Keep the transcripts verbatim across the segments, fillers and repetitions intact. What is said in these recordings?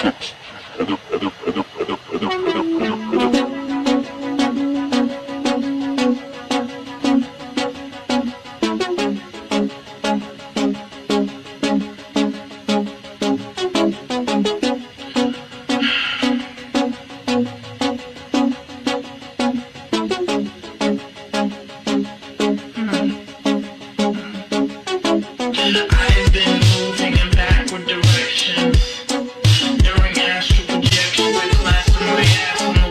six. Other, other, other, other, other, other, other. Direction during astral projection with class and math.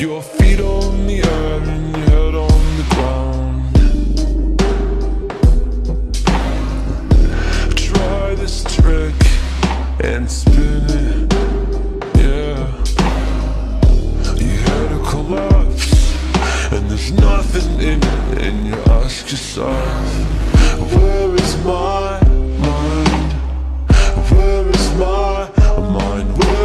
Your feet on the earth and your head on the ground. Try this trick and spin it, yeah. You had a collapse and there's nothing in it, and you ask yourself, where is my mind? Where is my mind? Where oh,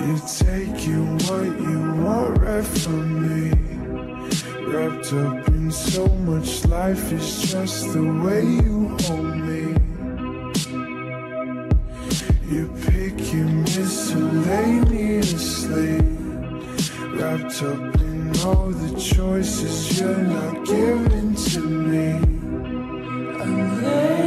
You take you what you want right from me. Wrapped up in so much life, it's just the way you hold me. You pick, you miss, and lay me to sleep. Wrapped up in all the choices you're not giving to me. I'm there.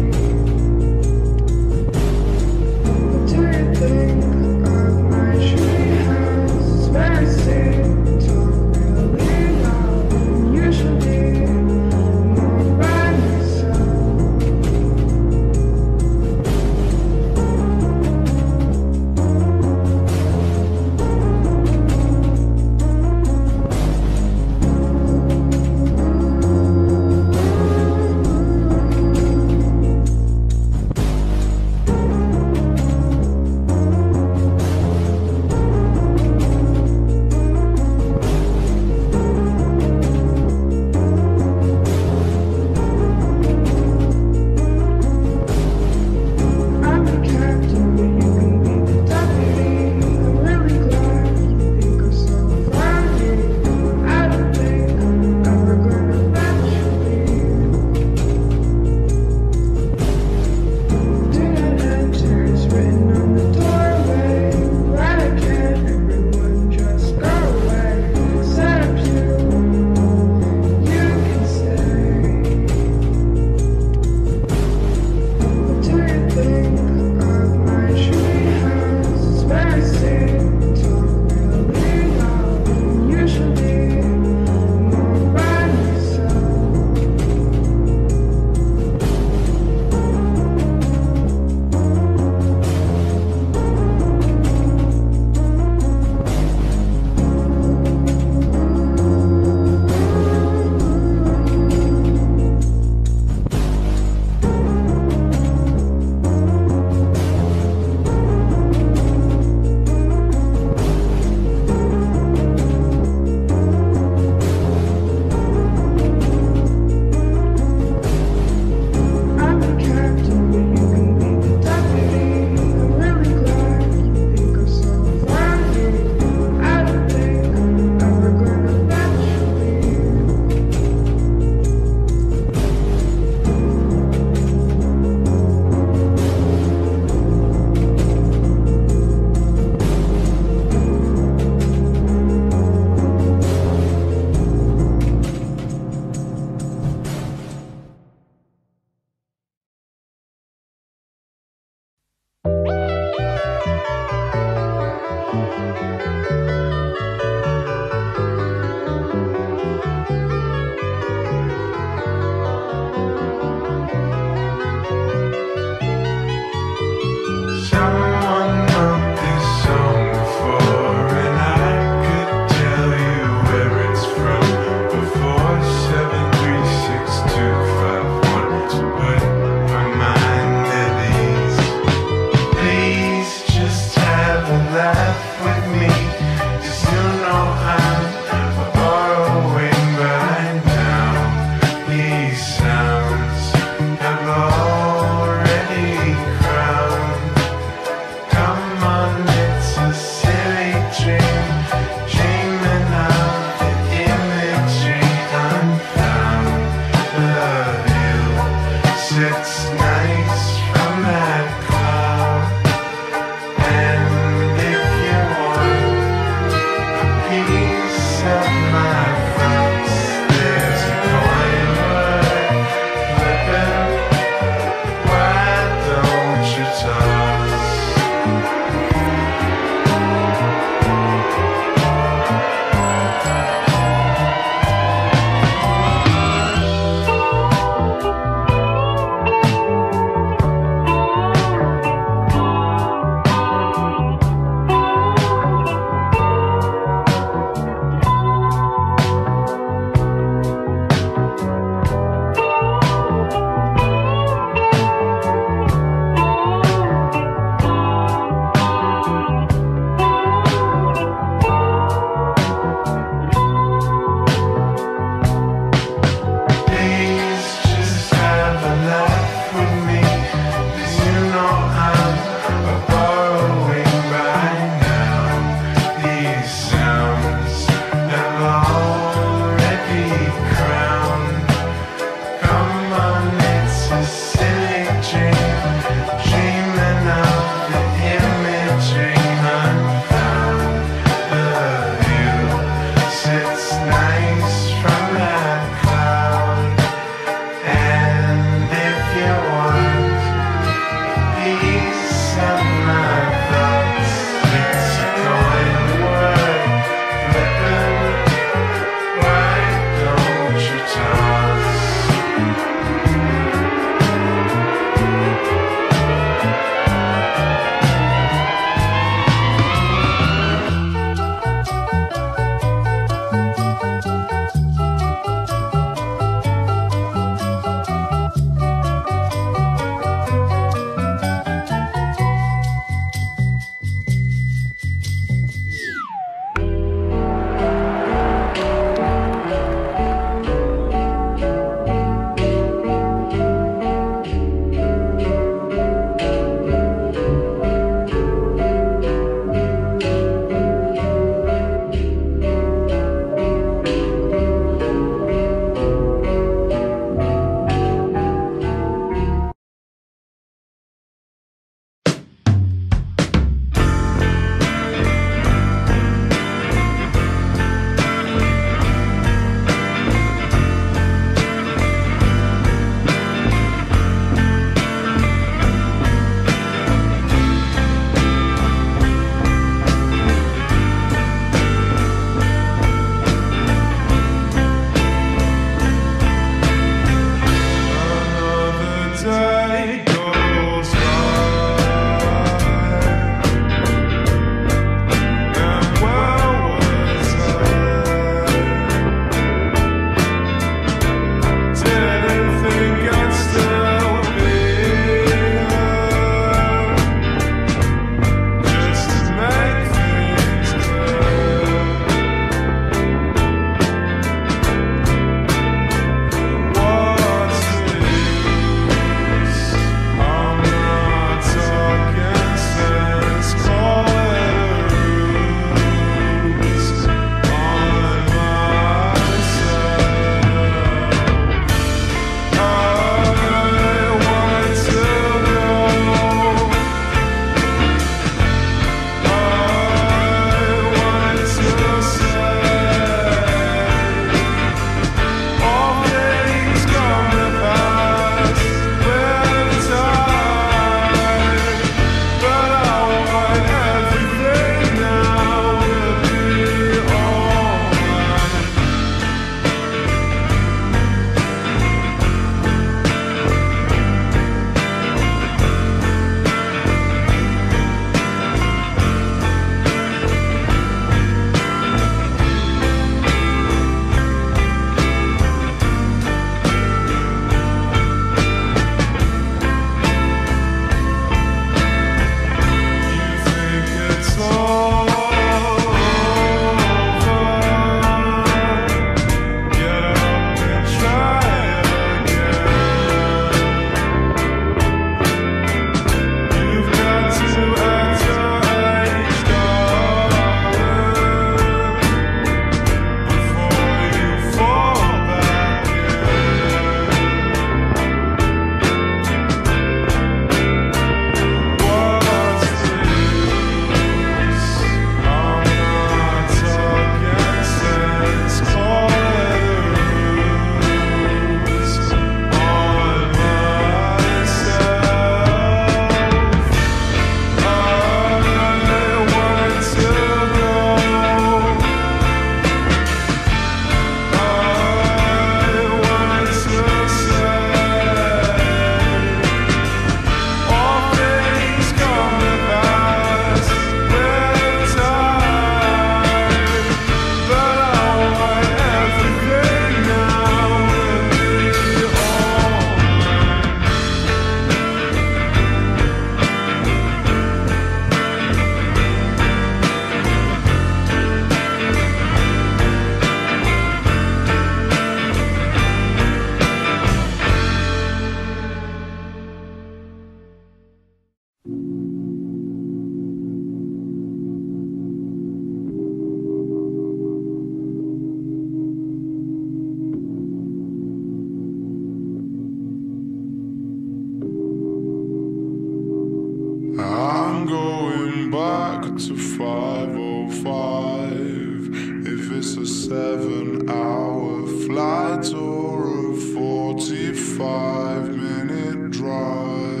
max of five oh five. If it's a seven hour flight or a forty-five minute drive,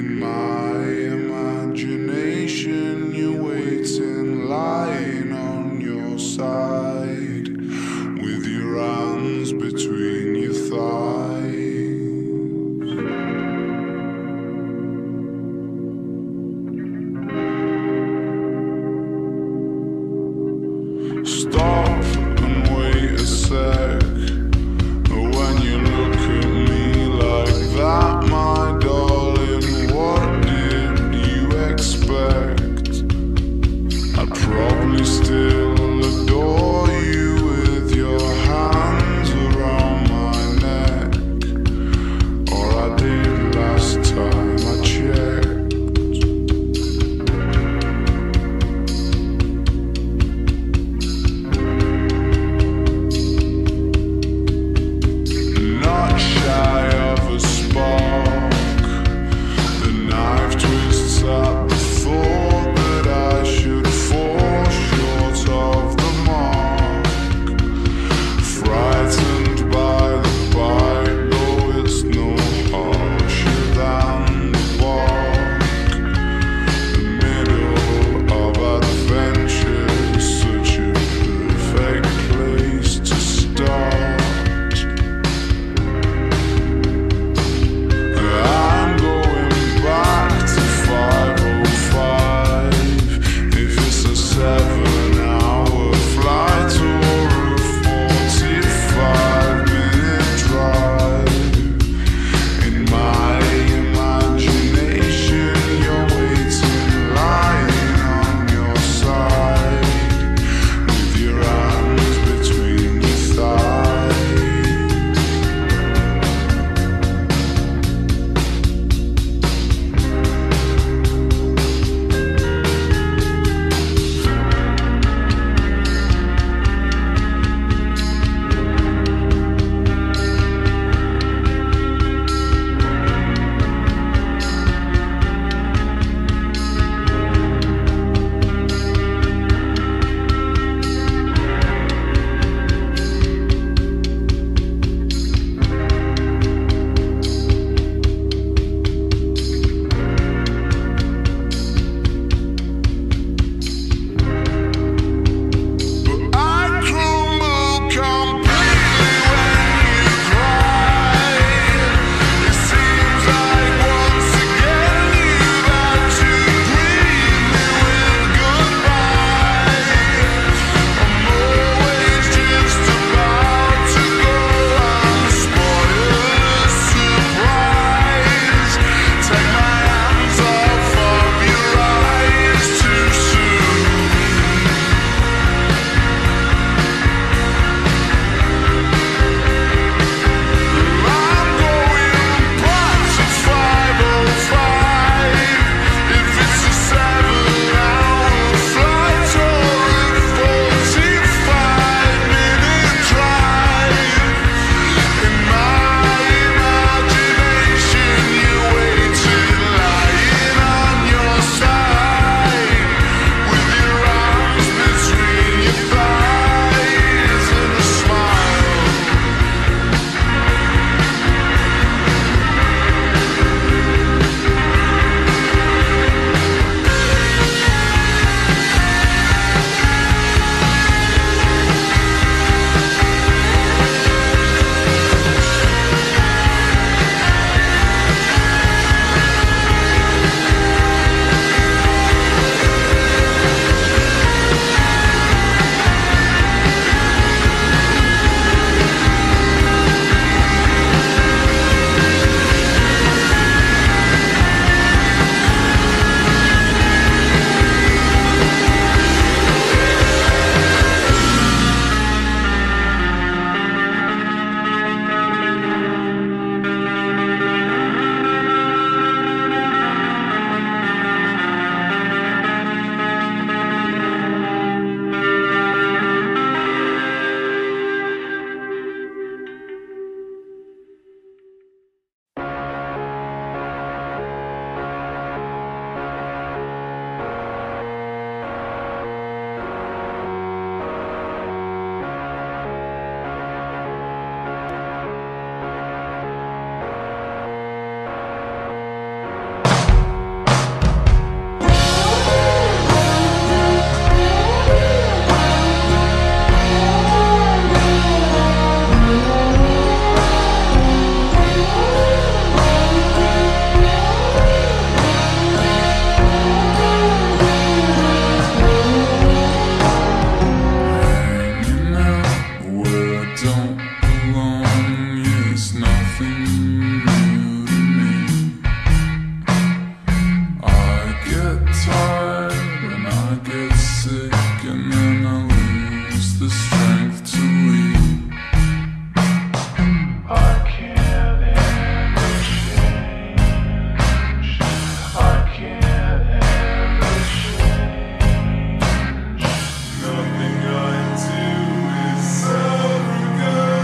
in my imagination you wait in line on your side, with your hands between your thighs. Stop and wait a sec. When you look at me like that, my darling, what did you expect? I'd probably still adore you with your hands around my neck. along is nothing new to me. I get tired and I get sick, and then I lose the strength to leave. I can't ever change. I can't ever change. Nothing I do is so good.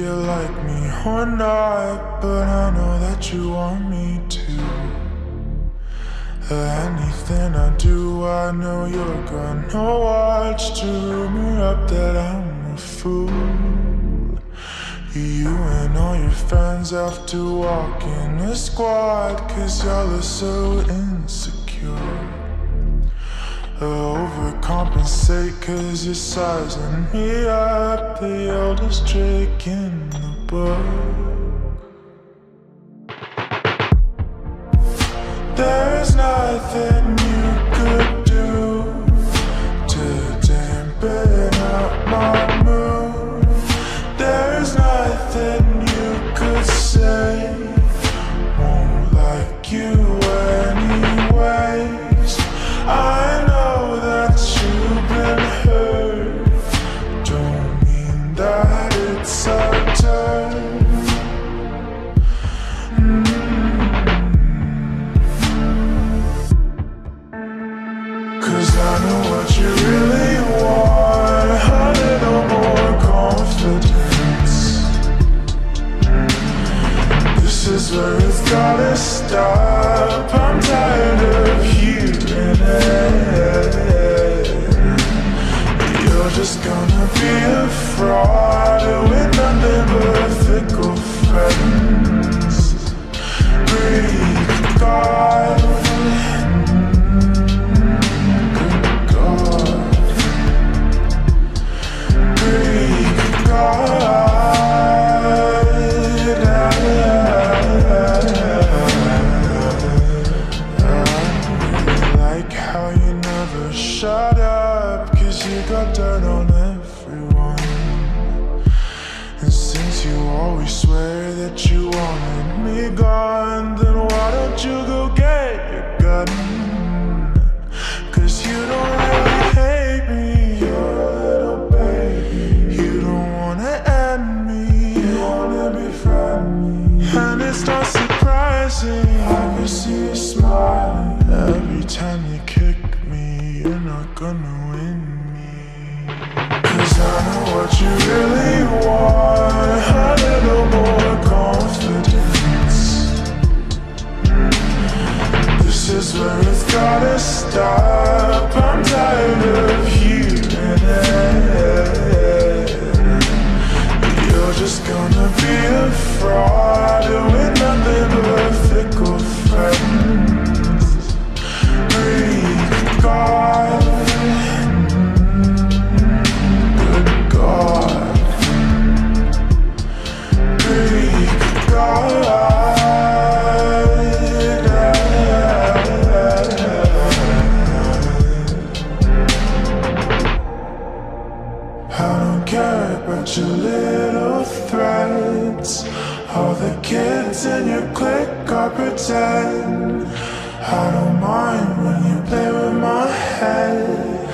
if you like me or not, but I know that you want me to. Anything I do, I know you're gonna watch to rumor up that I'm a fool. You and all your friends have to walk in a squad, cause y'all are so insecure. Overcompensate cause you're sizing me up, the oldest trick in the book. There's nothing you could do to dampen up my mood. There's nothing you could say, won't like you anyways. I where it's gotta stop. I'm tired of hearing it. You're just gonna be a fraud with nothing but fickle friends. Breathe, God. Good God. Breathe, God. Shut up, cause you got dirt on everyone. And since you always swear that you wanted me gone, then why don't you go get your gun? Cause you don't really hate me, you're a little baby. You don't wanna end me, you wanna befriend me. And it's not surprising, I can see you smiling every time you kick me. You're not gonna win me, cause I know what you really want, a little more confidence. This is where it's gotta stop. I'm tired of hearing it. You're just gonna be a fraud with nothing but fickle friends. Breathe, God. Your little threats, all the kids in your clique are pretend. I don't mind when you play with my head,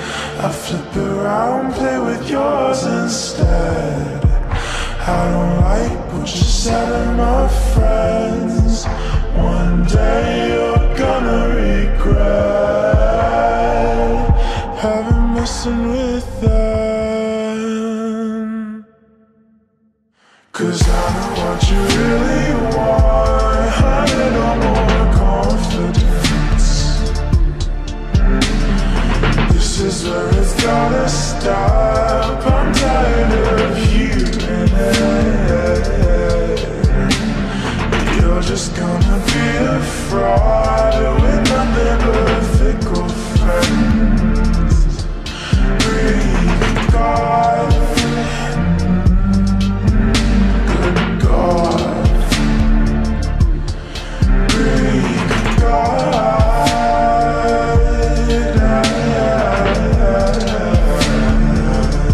I flip around, play with yours instead. I don't like what you said to my friends, one day you're gonna regret having messing with them. Cause I know what you really want, a little more confidence. This is where it's gotta stop. I'm tired of hearing it. You're just gonna be a fraud with nothing but fickle friends. Breathe, God. God, I, I, I, I, I.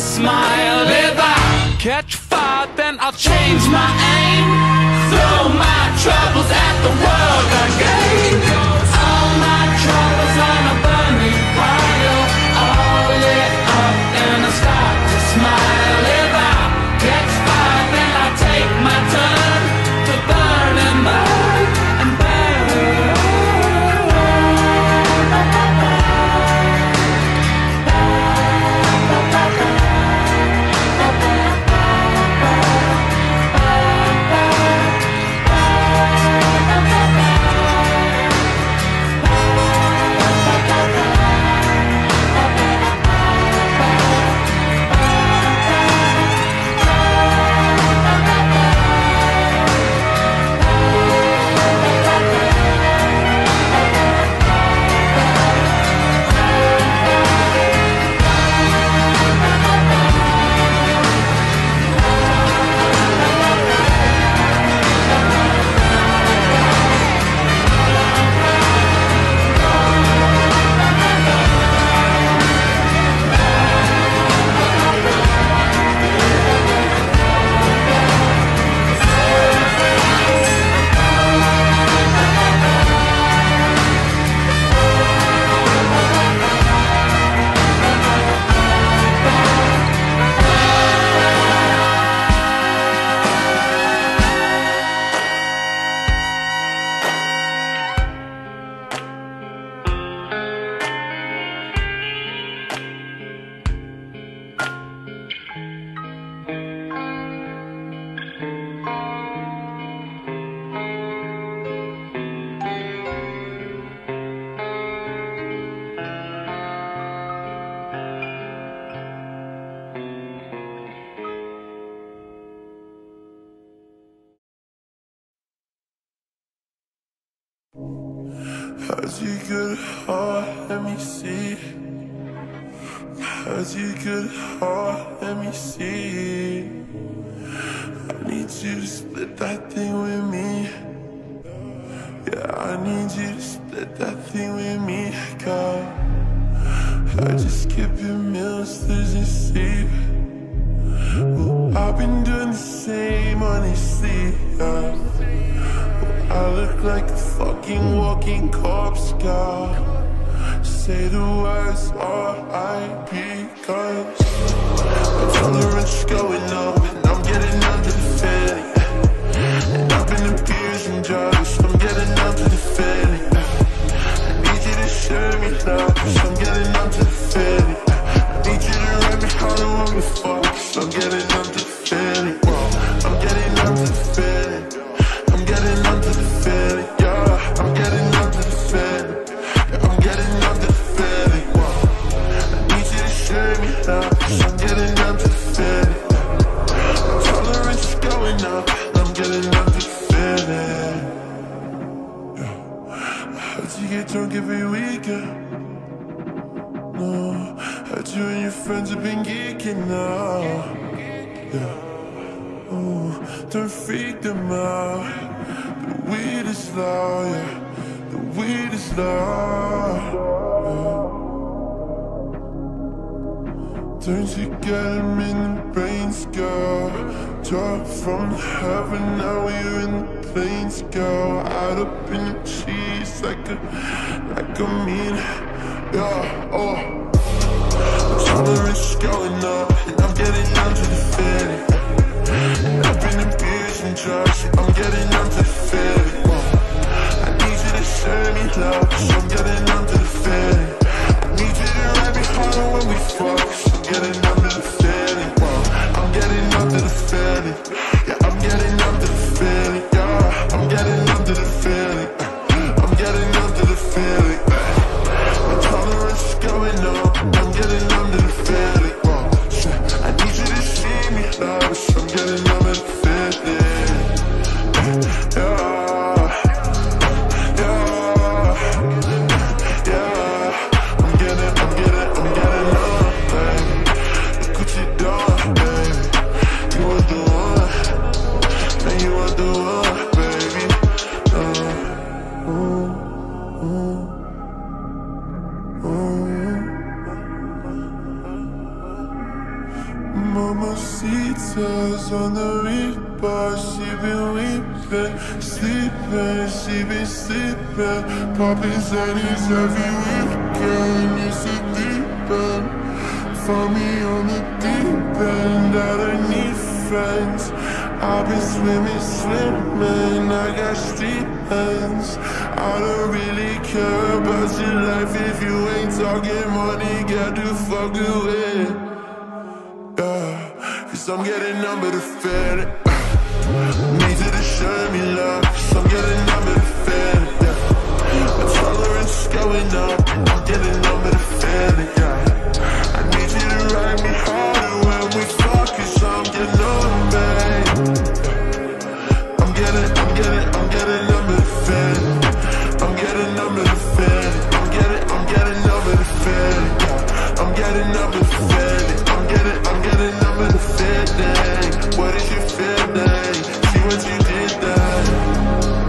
smiled. If I catch fire, then I'll change my aim, throw my troubles at the world again. All my troubles on a burning pile, all lit up, and I start to smile. If I catch fire, then I'll take my turn to burn and burn and burn. Has you good heart, let me see. Has you good heart, let me see. I need you to split that thing with me. Yeah, I need you to split that thing with me, God. I just skip your meals, losing sleep. Well, I've been doing the same, honestly, yeah. I look like a fucking walking corpse, girl. Say the words, R I P, cause my tolerance is going up and I'm getting under the feeling. And I've been abusing drugs, I'm getting under the feeling. I need you to show me love, I'm getting under the feeling. I need you to let me how to want me fuck, I'm getting under the feeling. I'm getting under the feeling. Drunk every weekend, no. Heard you and your friends have been geeking now, yeah. Oh, don't freak them out. The weed is loud, yeah. The weed is loud, yeah. Don't you get them in the brains, girl. Drop from heaven, now we're in the plains, girl. Out up in the cheese like a, like a mean, yeah, oh. My tolerance is going up and I'm getting under the feeling. I've been abusing drugs, I'm getting under the feeling. I need you to show me love, I'm getting under the feeling. I need you to let me harder when we fuck, I'm getting under the feeling. I'm getting under the feeling, yeah, I'm getting under the feeling, yeah, I'm getting under the feeling. Getting under the feeling, my tolerance is going up. I'm getting under the feeling. I need you to see me love. I'm getting under the feeling. Yeah, yeah, yeah. I'm getting, I'm getting, I'm getting up, baby. Look what you done, baby. You are the one, and you are the one. eyes on the reaper. She been weeping, sleeping, she been sleeping. Popping Zannies every weekend. It's a deep end. Find me on the deep end. I don't need friends. I've been swimming, swimming. I got street ends. I don't really care about your life if you ain't talking money. Get the fuck away. I'm getting number to feel it. Need you to show me love. I'm getting number to feel it. Yeah. My tolerance going up. I'm getting number to feel it. Yeah. I need you to ride me harder when we fuck. 'Cause I'm getting number. I'm getting, I'm getting, I'm getting number to feel it. I'm getting number to feel it. I'm getting, I'm getting number to feel it. Yeah. I'm getting number to feel it. I'm getting, I'm getting number to feel it. What did you feel like? See what you did that.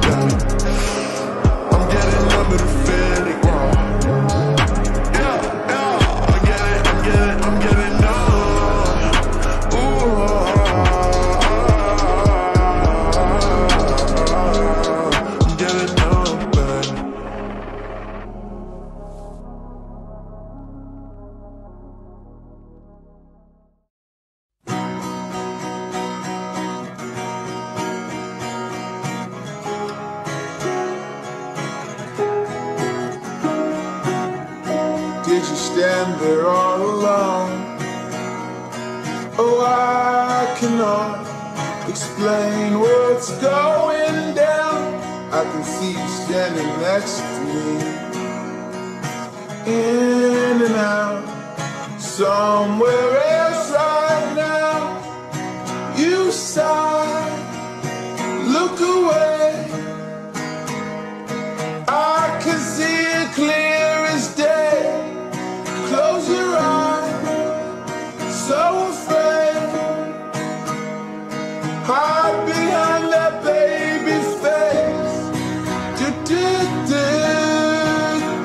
Yeah. I'm getting number to feeling. Yeah, yeah. I get it, I'm getting, I'm getting numb. Ooh, I'm getting numb, man. Did you stand there all alone? Oh, I cannot explain what's going down. I can see you standing next to me. In and out, somewhere else right now. You sigh, look away. I can see it clear. Hide behind that baby face. Do, do, do,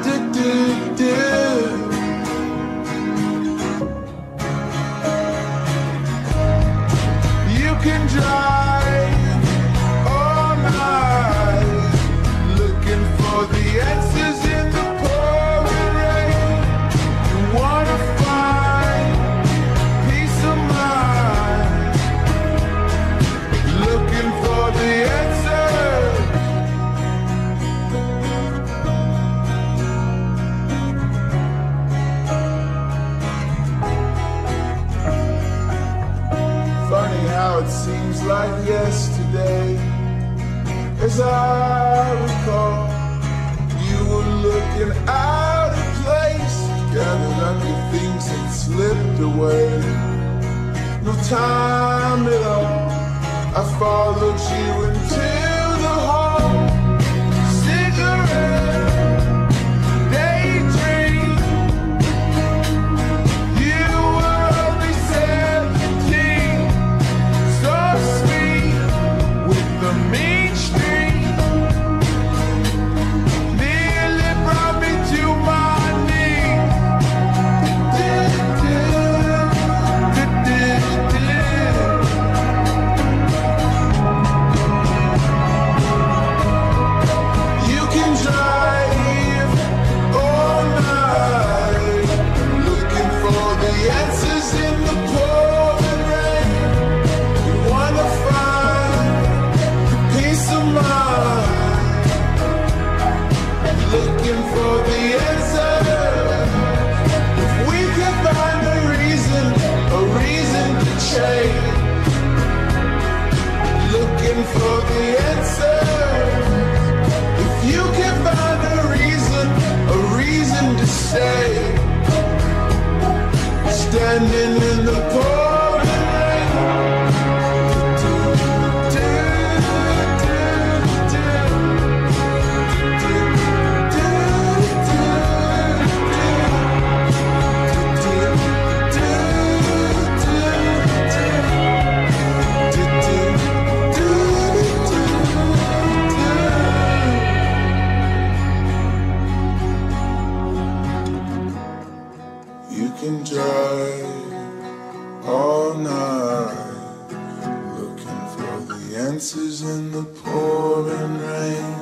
do, do, do. You can drive all night, looking for the answers in the pouring rain. You wanna find peace of mind. It seems like yesterday, as I recall, you were looking out of place, gathered under things that slipped away. No time at all, I followed you into the hall. Cigarette, daydream. You were only seventeen, so sweet with the mean streak. Nearly brought me to my knees. You can drive all night, looking for the answers in the pouring rain. You wanna find peace of mind, looking for the answer. If we could find a reason, a reason to change, looking for the answer. If you can find a reason, a reason to stay, standing in the pouring rain. Do, do, do, You can drive Answers in the pouring rain.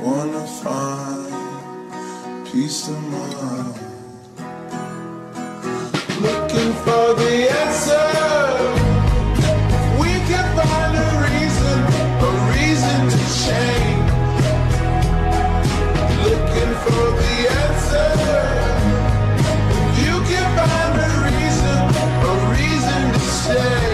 Wanna find peace of mind. Looking for the answer. We can find a reason, a reason to change. Looking for the answer. If you can find a reason, a reason to stay.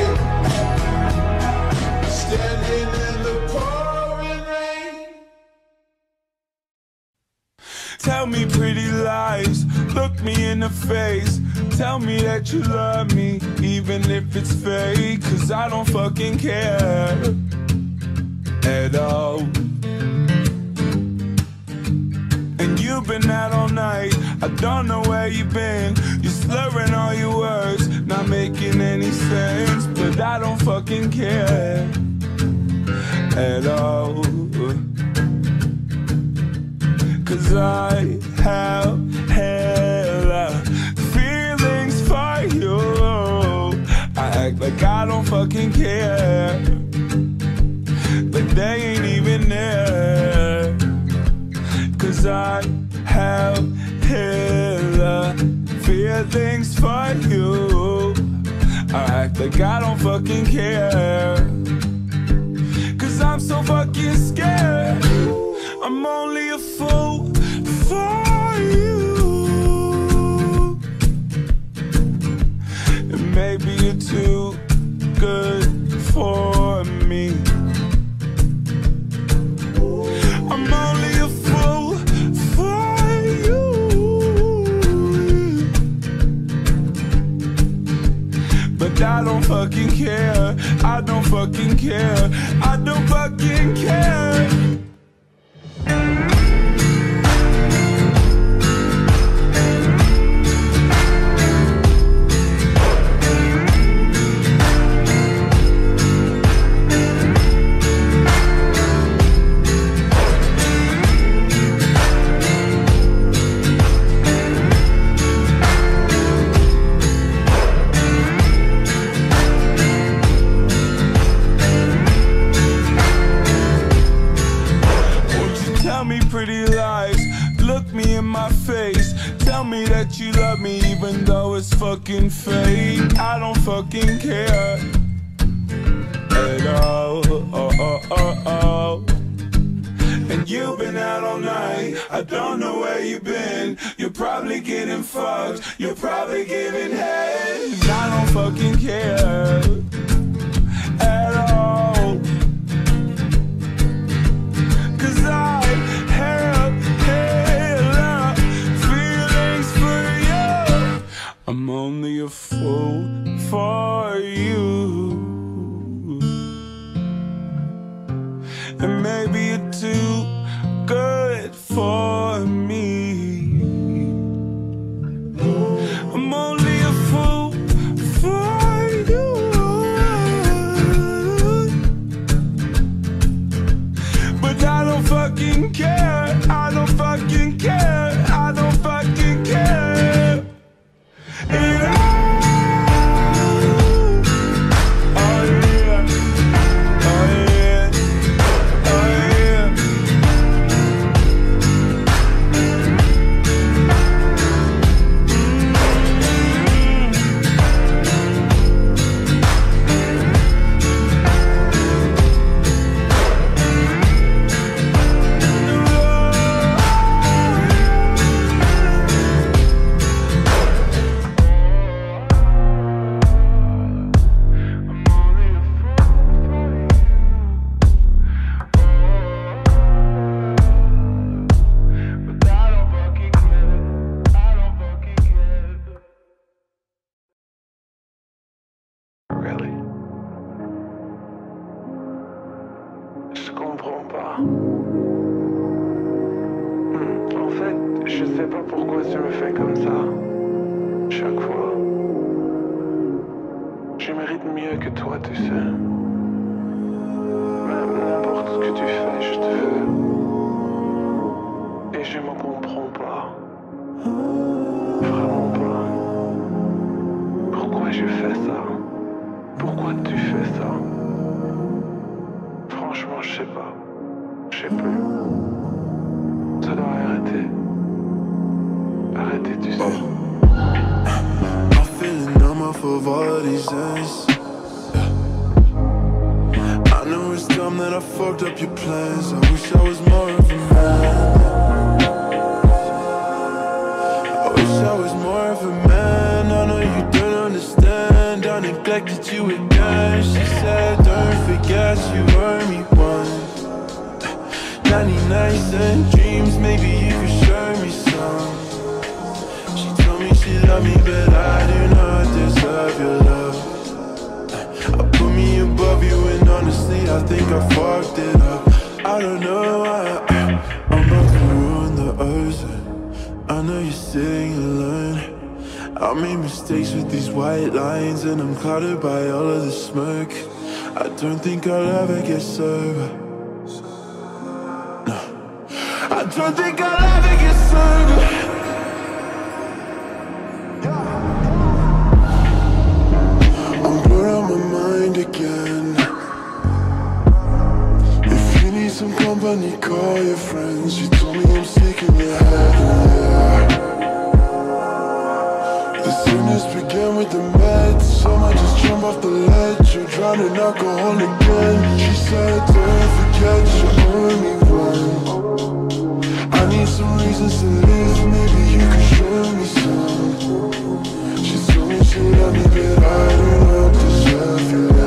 Tell me pretty lies, look me in the face. Tell me that you love me, even if it's fake. Cause I don't fucking care at all. And you've been out all night, I don't know where you've been. You're slurring all your words, not making any sense. But I don't fucking care at all. Cause I have hella feelings for you. I act like I don't fucking care, but they ain't even there. Cause I have hella feelings for you. I act like I don't fucking care. Cause I'm so fucking scared. I'm only a fool for you. And maybe you're too good for me. I'm only a fool for you. But I don't fucking care. I don't fucking care. I don't fucking care. Fucking fake, I don't fucking care at all. Oh, oh, oh, oh. And you've been out all night, I don't know where you've been. You're probably getting fucked, you're probably giving head. I don't fucking care at all. Cause I I'm only a fool for you. And maybe you're too good for me. I'm only a fool for you. But I don't fucking care. I don't fucking care. I don't fucking care. And I je fais ça? Pourquoi tu fais ça? of all these ends. Yeah. I know it's dumb that I fucked up your plans. I wish I was more of a man. I wish I was more of a man. I know you don't understand. I neglected you again. She said, don't forget you were me once. Nanny nights and dreams, maybe you could show me some. She love me, but I do not deserve your love. I put me above you, and honestly, I think I fucked it up. I don't know why I'm about to ruin the ocean. I know you're sitting alone. I made mistakes with these white lines, and I'm clouded by all of the smoke. I don't think I'll ever get sober. No, I don't think I'll ever get sober. Again, if you need some company, call your friends. You told me I'm sick in the head, yeah. The sickness began with the meds. Some I just jump off the ledge. You're drowning alcohol again. She said, don't forget you owe me one. I need some reasons to live. Maybe you could show me some. She told me she loved me, but I don't know if deserve your love.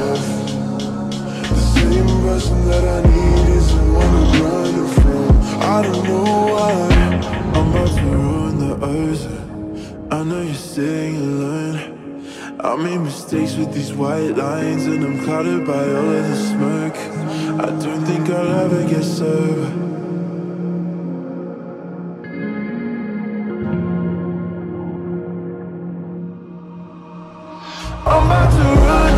The person that I need is the one I'm running from. I don't know why I'm about to ruin the ocean. I know you're sitting alone. I made mistakes with these white lines, and I'm clouded by all of the smoke. I don't think I'll ever get sober. I'm about to run.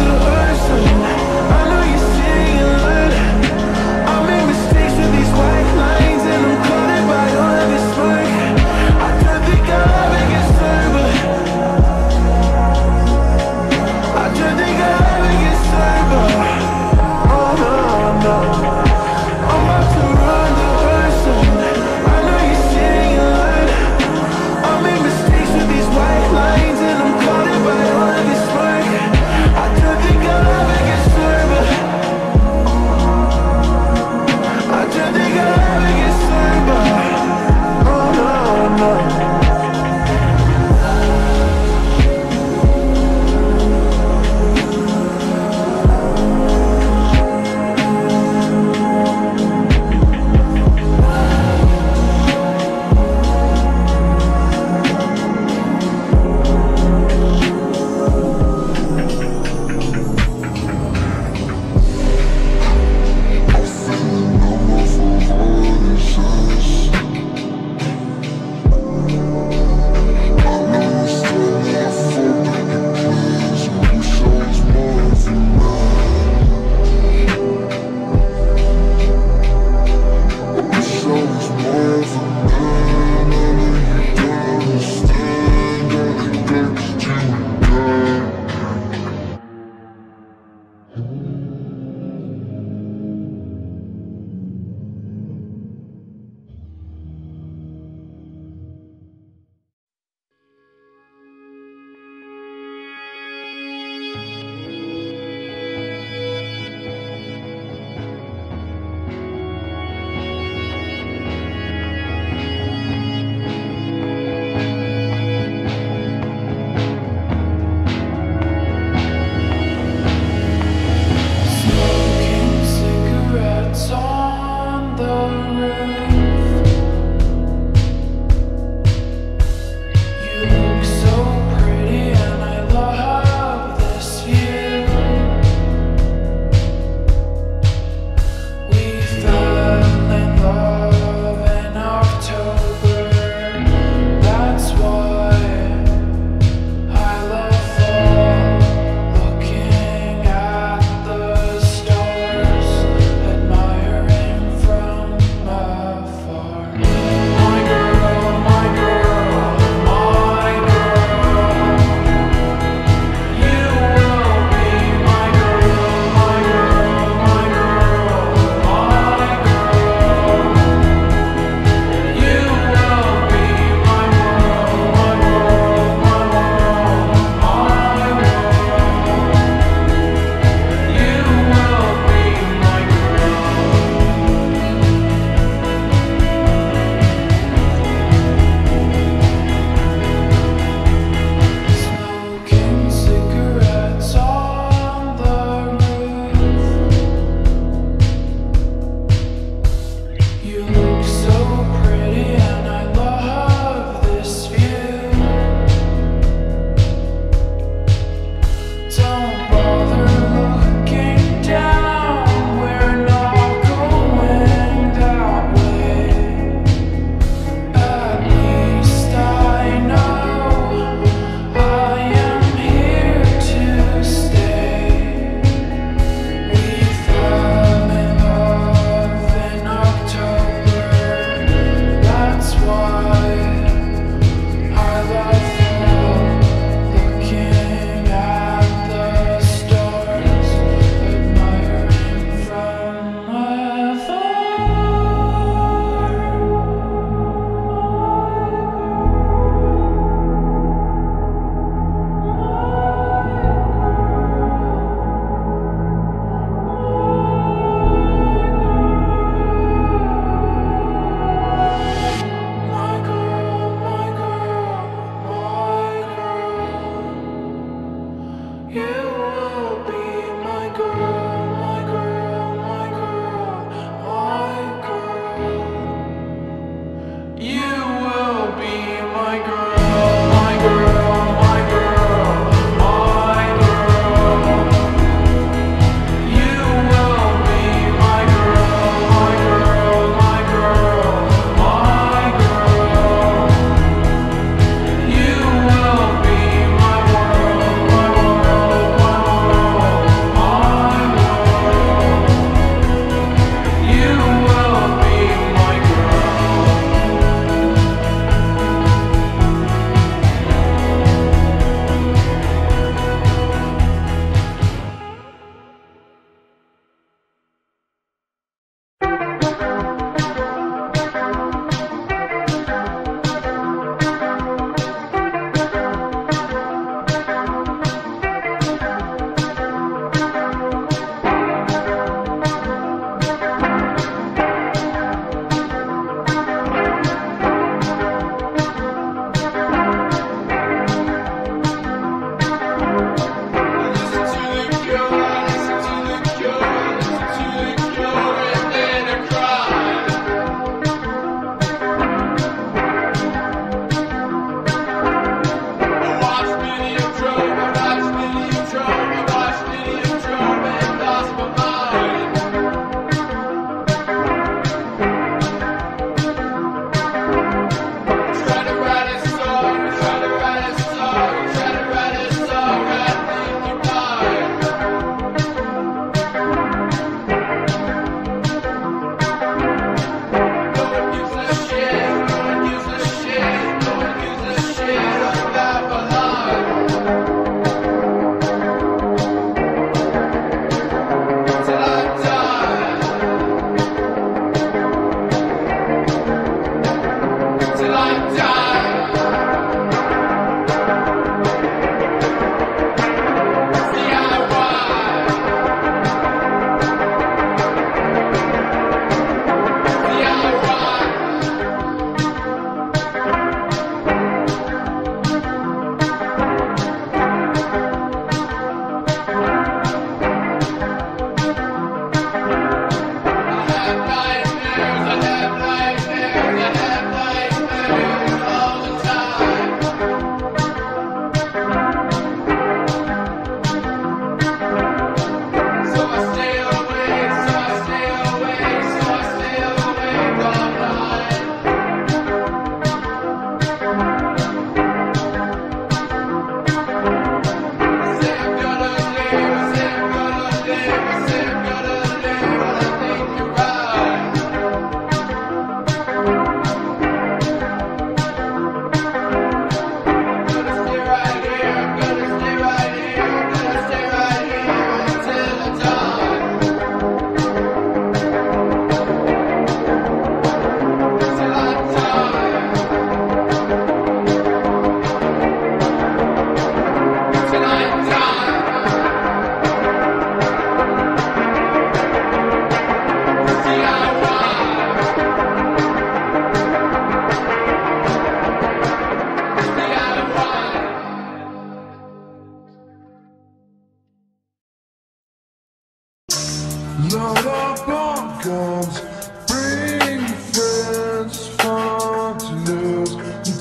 Load up on guns, bring friends, fun to lose and to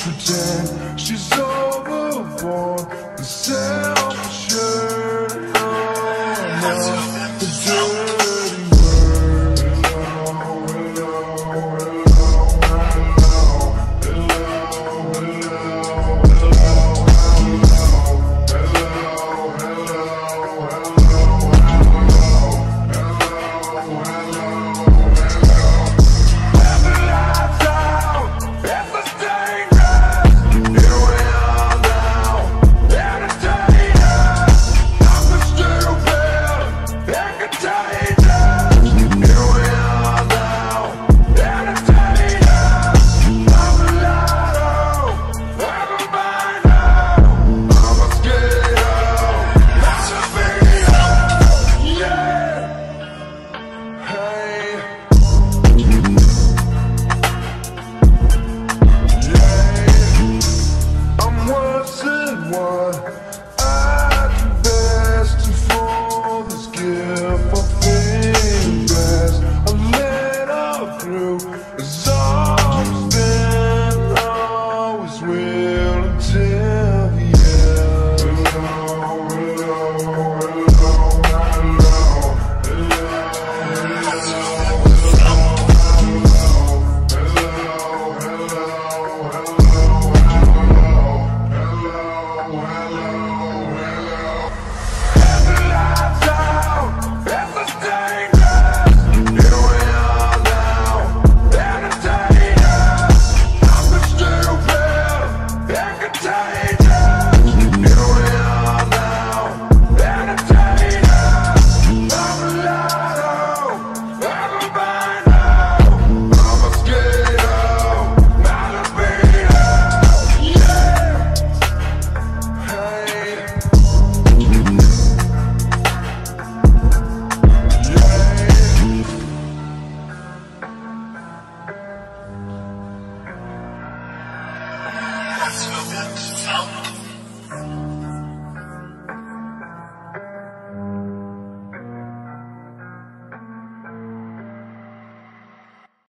pretend. She's overborn and self-assured.